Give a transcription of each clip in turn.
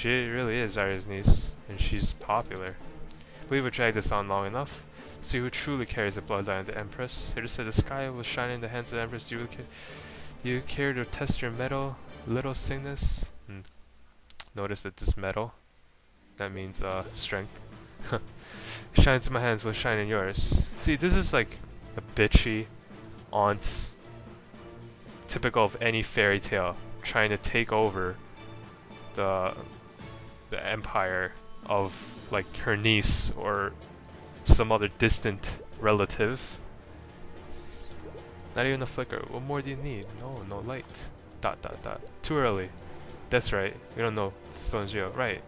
She really is Arya's niece, and she's popular. We've dragged this on long enough. See who truly carries the bloodline of the Empress. Here to say the sky will shine in the hands of the Empress. Do you care to test your metal, little Cygnus? Notice that this metal, that means strength, shines in my hands will shine in yours. See, this is like a bitchy aunt, typical of any fairy tale, trying to take over the empire of like her niece or some other distant relative. Not even a flicker. What more do you need? No, no light. Dot dot dot. Too early. That's right. We don't know. The stone's real. Right.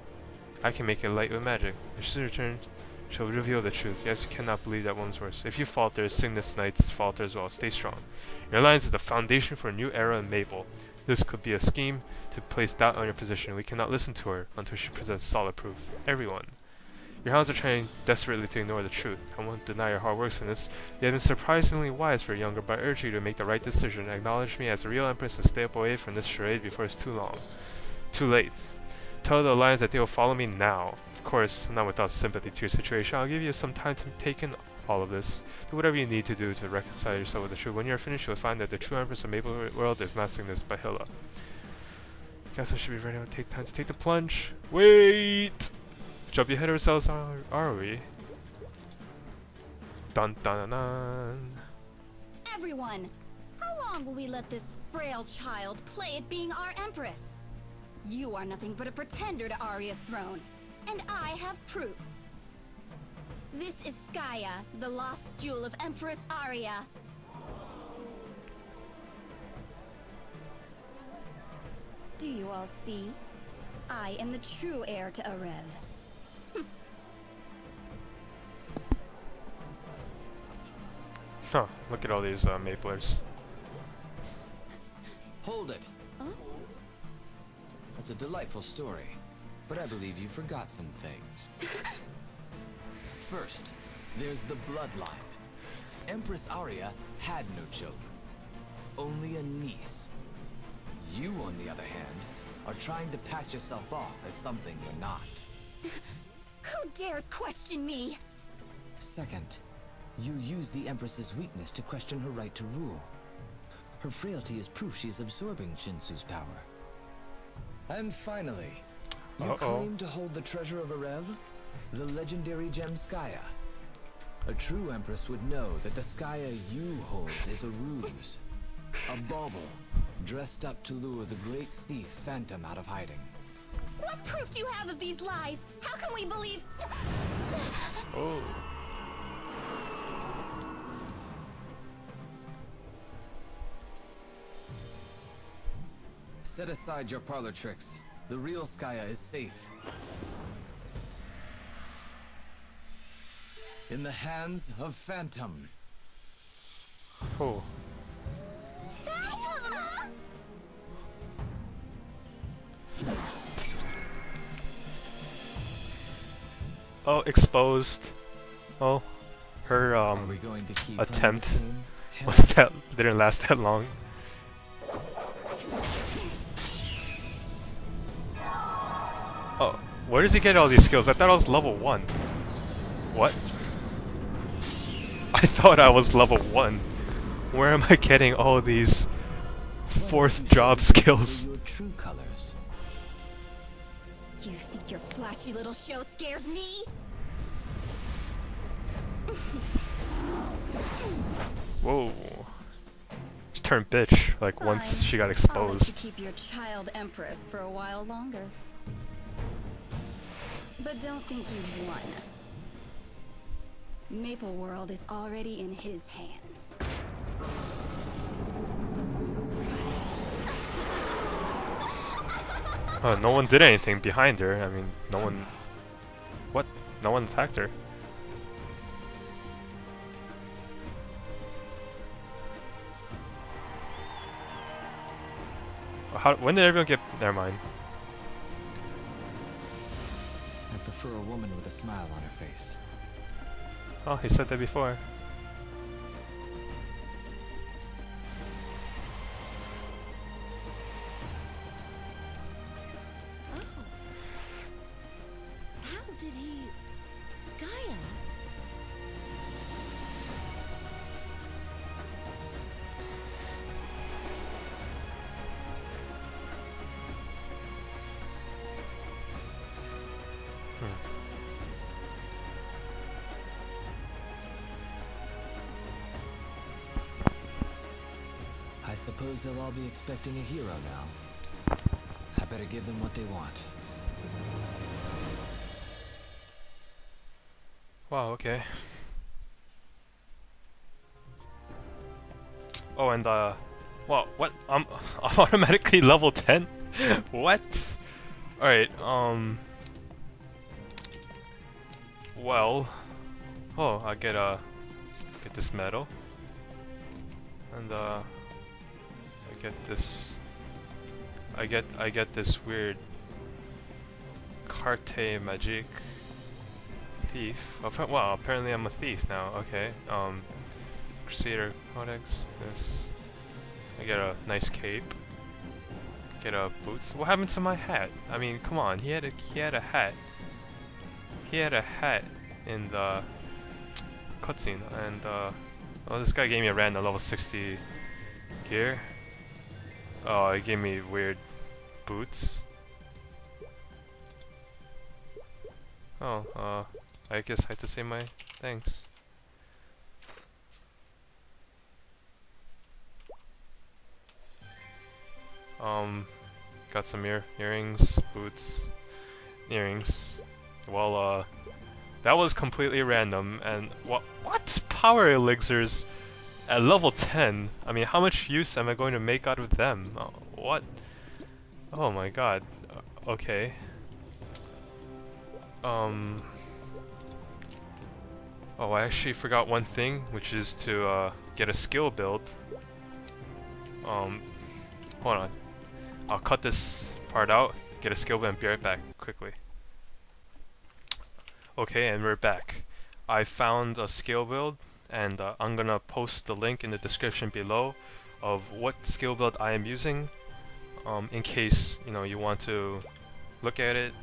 I can make it light with magic. If she returns, she'll reveal the truth. Yes, you cannot believe that one's worse. If you falter, Cygnus Knights falter as well. Stay strong. Your alliance is the foundation for a new era in Maple. This could be a scheme to place doubt on your position. We cannot listen to her until she presents solid proof. Everyone. Your hounds are trying desperately to ignore the truth. I won't deny your hard work in this. You have been surprisingly wise for a younger, but I urge you to make the right decision. Acknowledge me as the real Empress and stay up away from this charade before it's too long. Too late. Tell the Alliance that they will follow me now. Of course, not without sympathy to your situation. I'll give you some time to take in all of this. Do whatever you need to do to reconcile yourself with the truth. When you are finished, you will find that the true Empress of Maple World is not Cygnus but Hilla. Gaston should be ready to take time to take the plunge. Wait! Jump ahead of ourselves, are we? Dun dun dun dun. Everyone, how long will we let this frail child play at being our Empress? You are nothing but a pretender to Arya's throne, and I have proof. This is Skaia, the lost jewel of Empress Arya. Do you all see? I am the true heir to Arev. Huh, look at all these maplers. Hold it. Oh? That's a delightful story, but I believe you forgot some things. First, there's the bloodline. Empress Arya had no children, only a niece. You, on the other hand, are trying to pass yourself off as something you're not. Who dares question me? Second, you use the Empress's weakness to question her right to rule. Her frailty is proof she's absorbing Shinsu's power. And finally, you claim to hold the treasure of Arev, the legendary gem Skaia. A true Empress would know that the Skaia you hold is a ruse, a bauble, dressed up to lure the great thief Phantom out of hiding. What proof do you have of these lies? How can we believe? Oh. Set aside your parlor tricks. The real Skaia is safe. In the hands of Phantom. Oh. Phantom! Oh, exposed. Oh, her attempt was that didn't last that long. Oh, where does he get all these skills? I thought I was level 1. What? I thought I was level 1. Where am I getting all these fourth job skills? Your true colors. You think your flashy little show scares me? Whoa. She turned bitch like once she got exposed. Keep your child Empress for a while longer. But don't think you've won. Maple World is already in his hands. Oh, no one did anything behind her. I mean, no one... What? No one attacked her. How, when did everyone get... Never mind. For a woman with a smile on her face. Oh, he said that before. Oh. Suppose they'll all be expecting a hero now. I better give them what they want. Wow, okay. Oh, and wow, what? I'm automatically level 10? What? Alright, well, oh, I get this medal, and I get this, I get this weird carte magique thief. Wow, apparently I'm a thief now. Okay, Crusader Codex. This, I get a nice cape. Get a boots. What happened to my hat? I mean, come on. He had a hat. He had a hat in the cutscene, and oh, this guy gave me a random level 60 gear. Oh, he gave me weird boots. Oh, I guess I have to say my thanks. Got some earrings, boots, earrings. Well, that was completely random, and what power elixirs at level 10? I mean, how much use am I going to make out of them? What? Oh my god. Okay. Oh, I actually forgot one thing, which is to get a skill build. Hold on. I'll cut this part out, get a skill build, and be right back quickly. Okay, and we're back. I found a skill build, and I'm gonna post the link in the description below of what skill build I am using, in case, you know, you want to look at it.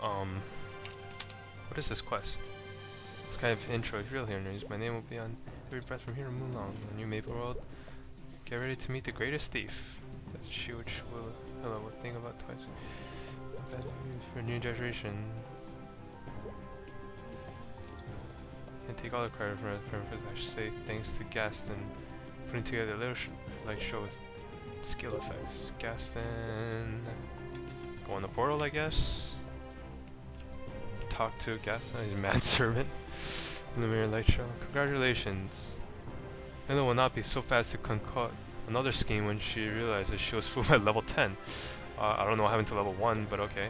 What is this quest? It's kind of intro. Real here news. My name will be on every breath from here to moon long. A new Maple World. Get ready to meet the greatest thief. That she which will hello. What thing about twice? For a new generation. And take all the credit for it, I should say thanks to Gaston putting together a little light show with skill effects. Gaston, go on the portal, I guess. Talk to Gaston, he's a mad servant in the mirror light show. Congratulations. Nella will not be so fast to concoct another scheme when she realizes she was fooled by level 10. I don't know what happened to level 1, but okay.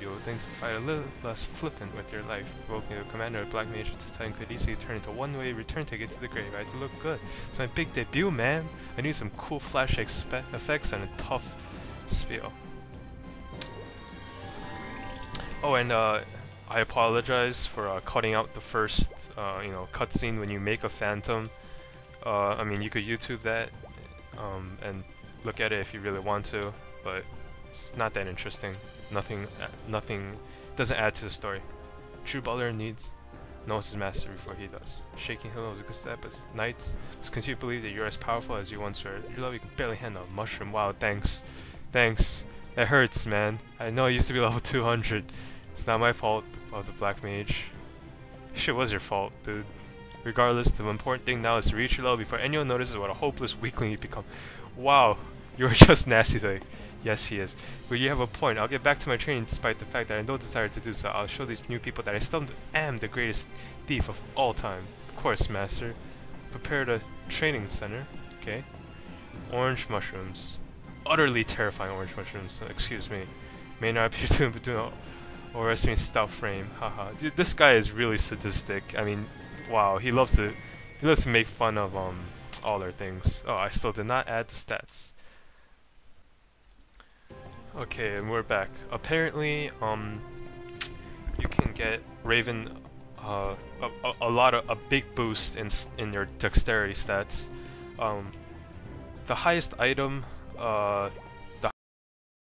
You'll think to fight a little less flippant with your life. Provoking the commander of Black Mage at this time could easily turn into one-way return ticket to the grave. I had to look good. It's my big debut, man. I need some cool flash effects and a tough spiel. Oh, and I apologize for cutting out the first, you know, cutscene when you make a Phantom. I mean, you could YouTube that and look at it if you really want to, but it's not that interesting. Nothing doesn't add to the story. True butler knows his master before he does. Shaking Hill was a good step, but knights must continue to believe that you're as powerful as you once were. Your love you can barely handle a mushroom. Wow, thanks. Thanks. That hurts, man. I know I used to be level 200. It's not my fault of the Black Mage. Shit was your fault, dude. Regardless, the important thing now is to reach your level before anyone notices what a hopeless weakling you become. Wow, you're just nasty thing. Yes, he is. But you have a point. I'll get back to my training despite the fact that I have no desire to do so. I'll show these new people that I still am the greatest thief of all time. Of course, master. Prepared a training center. Okay. Orange mushrooms. Utterly terrifying orange mushrooms. Excuse me. May not appear to him, but do not. Or resting stout frame. Haha. Dude, this guy is really sadistic. I mean, wow. He loves to make fun of all their things. Oh, I still did not add the stats. Okay, and we're back. Apparently, you can get Raven a big boost in your dexterity stats. The highest item